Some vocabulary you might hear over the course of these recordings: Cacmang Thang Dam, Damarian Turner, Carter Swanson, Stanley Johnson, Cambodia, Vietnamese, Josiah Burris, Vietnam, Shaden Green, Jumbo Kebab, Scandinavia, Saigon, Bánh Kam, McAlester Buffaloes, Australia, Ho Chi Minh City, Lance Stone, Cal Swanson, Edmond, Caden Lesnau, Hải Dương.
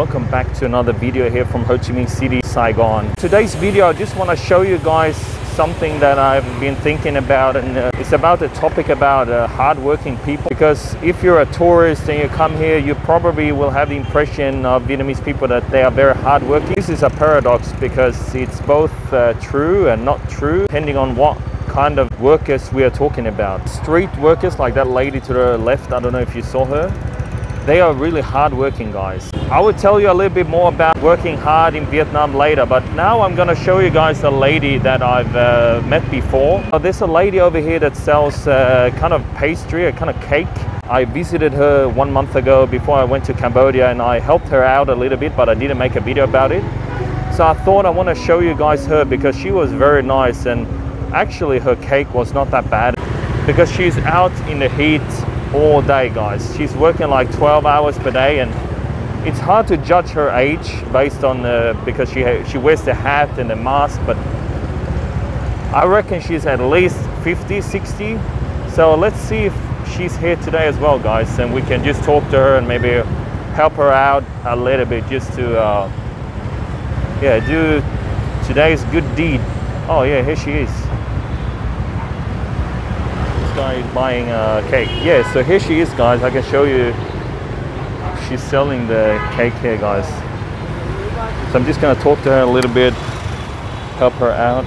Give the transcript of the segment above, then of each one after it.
Welcome back to another video here from Ho Chi Minh City, Saigon. Today's video, I just want to show you guys something that I've been thinking about, and it's about the topic about hardworking people. Because if you're a tourist and you come here, you probably will have the impression of Vietnamese people that they are very hardworking. This is a paradox because it's both true and not true, depending on what kind of workers we are talking about. Street workers, like that lady to the left, I don't know if you saw her. They are really hardworking guys. I will tell you a little bit more about working hard in Vietnam later, but now I'm going to show you guys a lady that I've met before. There's a lady over here that sells kind of pastry, a kind of cake. I visited her 1 month ago before I went to Cambodia, and I helped her out a little bit, but I didn't make a video about it. So I thought I want to show you guys her because she was very nice, and actually her cake was not that bad because she's out in the heat all day, guys. She's working like 12 hours per day, and it's hard to judge her age based on because she wears the hat and the mask, but I reckon she's at least 50 60. So let's see if she's here today as well, guys, and we can just talk to her and maybe help her out a little bit, just to yeah, do today's good deed. Oh yeah, here she is. Is buying a cake. Yeah, so here she is, guys. I can show you, she's selling the cake here, guys. So I'm just going to talk to her a little bit, help her out.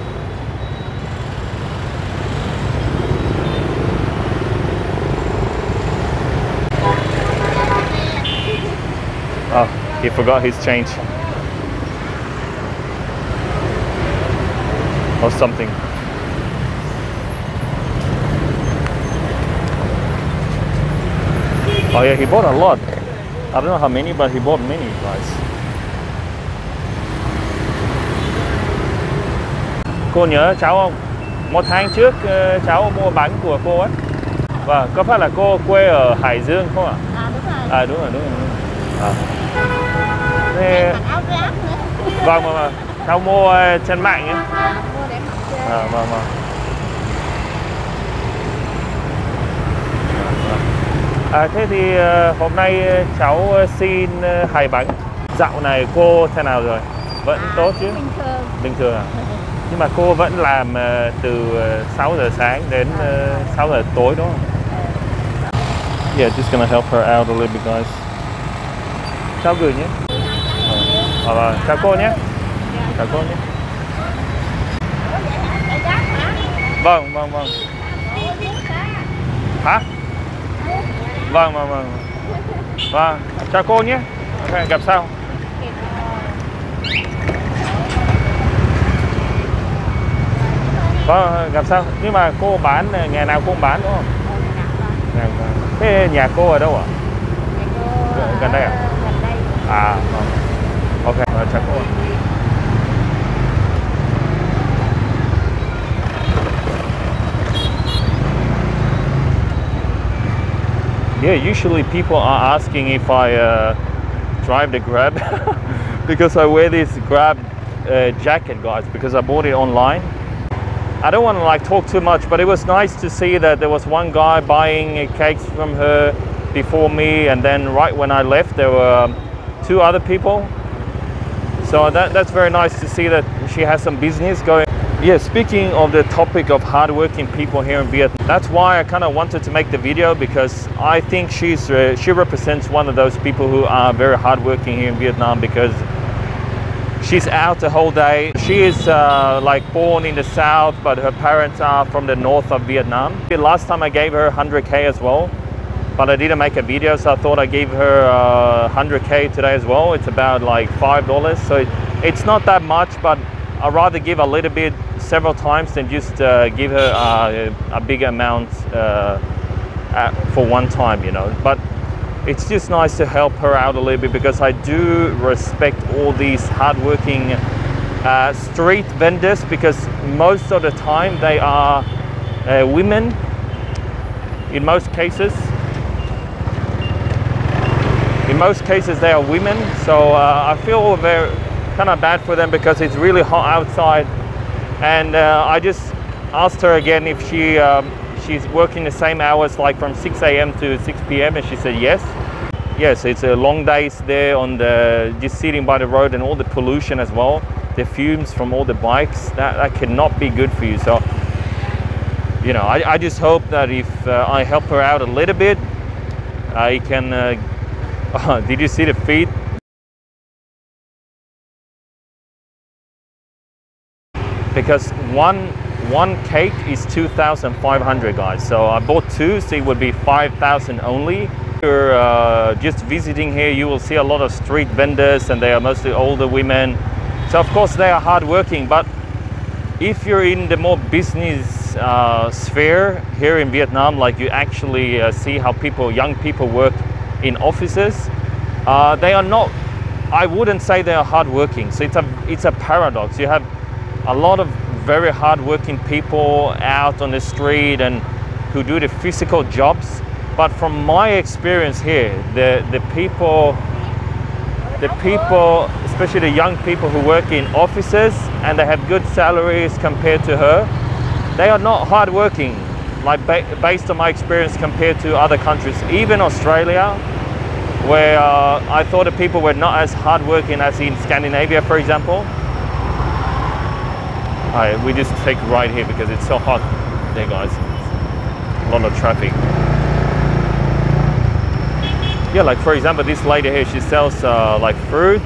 Oh, he forgot his change or something. Oh yeah, he bought a lot. I don't know how many, but he bought many, guys. Cô nhớ cháu không? Một tháng trước cháu mua bánh của cô ấy. Và có phải là cô quê ở Hải Dương không ạ? À đúng rồi. À đúng rồi, đúng rồi. À. Thế... Vâng mà. Cháu mua trên mạng ấy. À vâng vâng. À, thế thì hôm nay cháu xin hai bánh. Dạo này cô thế nào rồi? Vẫn tốt chứ? Bình thường. Bình thường à? Nhưng mà cô vẫn làm từ 6 giờ sáng đến 6 giờ tối đúng không? Yeah, just gonna help her out a little bit, guys. Cháu gửi nhé. Chào cô nhé. Chào cô nhé. Vâng, vâng, vâng. Hả? Vâng, vâng, vâng. Vâng, chào cô nhé. Okay, gặp sau. Vâng, gặp sau. Nhưng mà cô bán, ngày nào cô cũng bán đúng không? Thế nhà cô ở đâu ạ? Gần đây ạ? Gần đây. À, vâng. Ok, chào cô. Yeah, usually people are asking if I drive the Grab because I wear this Grab jacket, guys, because I bought it online. I don't want to like talk too much, but it was nice to see that there was one guy buying cakes from her before me, and then right when I left there were two other people. So that's very nice to see that she has some business going. Yeah, speaking of the topic of hardworking people here in Vietnam, that's why I kind of wanted to make the video, because I think she represents one of those people who are very hardworking here in Vietnam, because she's out the whole day. She is like born in the south, but her parents are from the north of Vietnam. The last time I gave her 100k as well, but I didn't make a video, so I thought I gave her 100k today as well. It's about like $5, so it's not that much, but I'd rather give a little bit several times than just give her a big amount for one time, you know. But it's just nice to help her out a little bit, because I do respect all these hardworking street vendors, because most of the time they are women in most cases. In most cases they are women, so I feel very kind of bad for them, because it's really hot outside, and I just asked her again if she's working the same hours, like from 6 a.m. to 6 p.m. and she said yes. yes, it's a long days there on the, just sitting by the road, and all the pollution as well, the fumes from all the bikes, that cannot be good for you. So, you know, I just hope that if I help her out a little bit, I can, did you see the feet? Because one cake is 2,500, guys. So I bought two, so it would be 5,000 only. If you're just visiting here, you will see a lot of street vendors, and they are mostly older women. So of course they are hardworking, but if you're in the more business sphere here in Vietnam, like you actually see how people, young people work in offices, they are not, I wouldn't say they are hardworking. So it's a paradox. You have a lot of very hardworking people out on the street and who do the physical jobs, but from my experience here, the people, especially the young people who work in offices and they have good salaries compared to her, they are not hardworking, like based on my experience compared to other countries, even Australia, where I thought the people were not as hardworking as in Scandinavia, for example. Alright, we just take right here because it's so hot there, guys. A lot of traffic. Yeah, like for example, this lady here, she sells like fruit,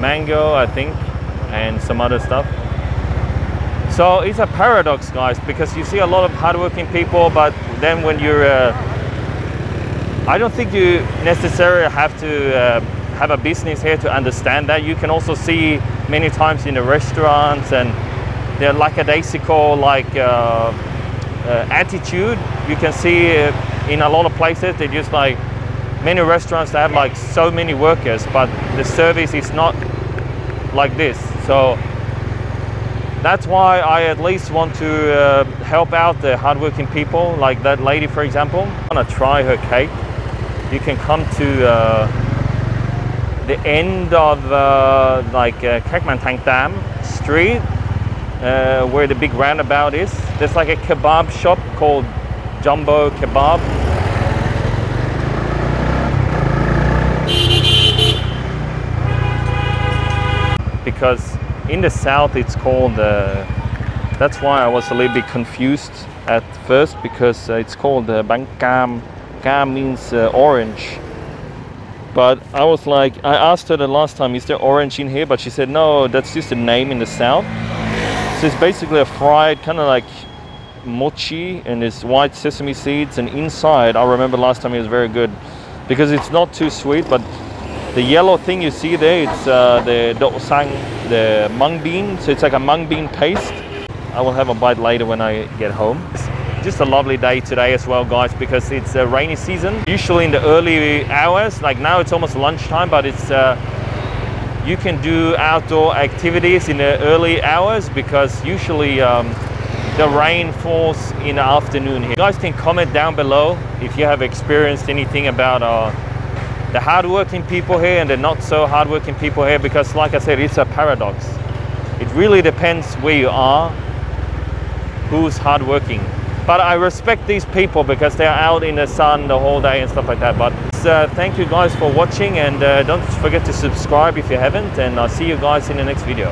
mango, I think, and some other stuff. So it's a paradox, guys, because you see a lot of hardworking people, but then when you're, I don't think you necessarily have to have a business here to understand that. You can also see many times in the restaurants and their lackadaisical like attitude. You can see in a lot of places, they just like, many restaurants they have like so many workers, but the service is not like this. So that's why I at least want to help out the hardworking people, like that lady, for example. I want to try her cake. You can come to the end of Cacmang Thang Dam street, where the big roundabout is. There's like a kebab shop called Jumbo Kebab. Because in the south it's called, that's why I was a little bit confused at first, because it's called Bánh Kam. Kam means orange. But I was like, I asked her the last time, is there orange in here? But she said, no, that's just a name in the south. So it's basically a fried kind of like mochi, and it's white sesame seeds, and inside, I remember last time it was very good because it's not too sweet, but the yellow thing you see there, it's the doosang, the mung bean, so it's like a mung bean paste. I will have a bite later when I get home. It's just a lovely day today as well, guys, because it's a rainy season. Usually in the early hours, like now it's almost lunchtime, but it's you can do outdoor activities in the early hours, because usually the rain falls in the afternoon here. You guys can comment down below if you have experienced anything about the hardworking people here and the not so hardworking people here, because like I said, it's a paradox. It really depends where you are, who's hardworking. But I respect these people because they are out in the sun the whole day and stuff like that. But thank you guys for watching, and don't forget to subscribe if you haven't, and I'll see you guys in the next video.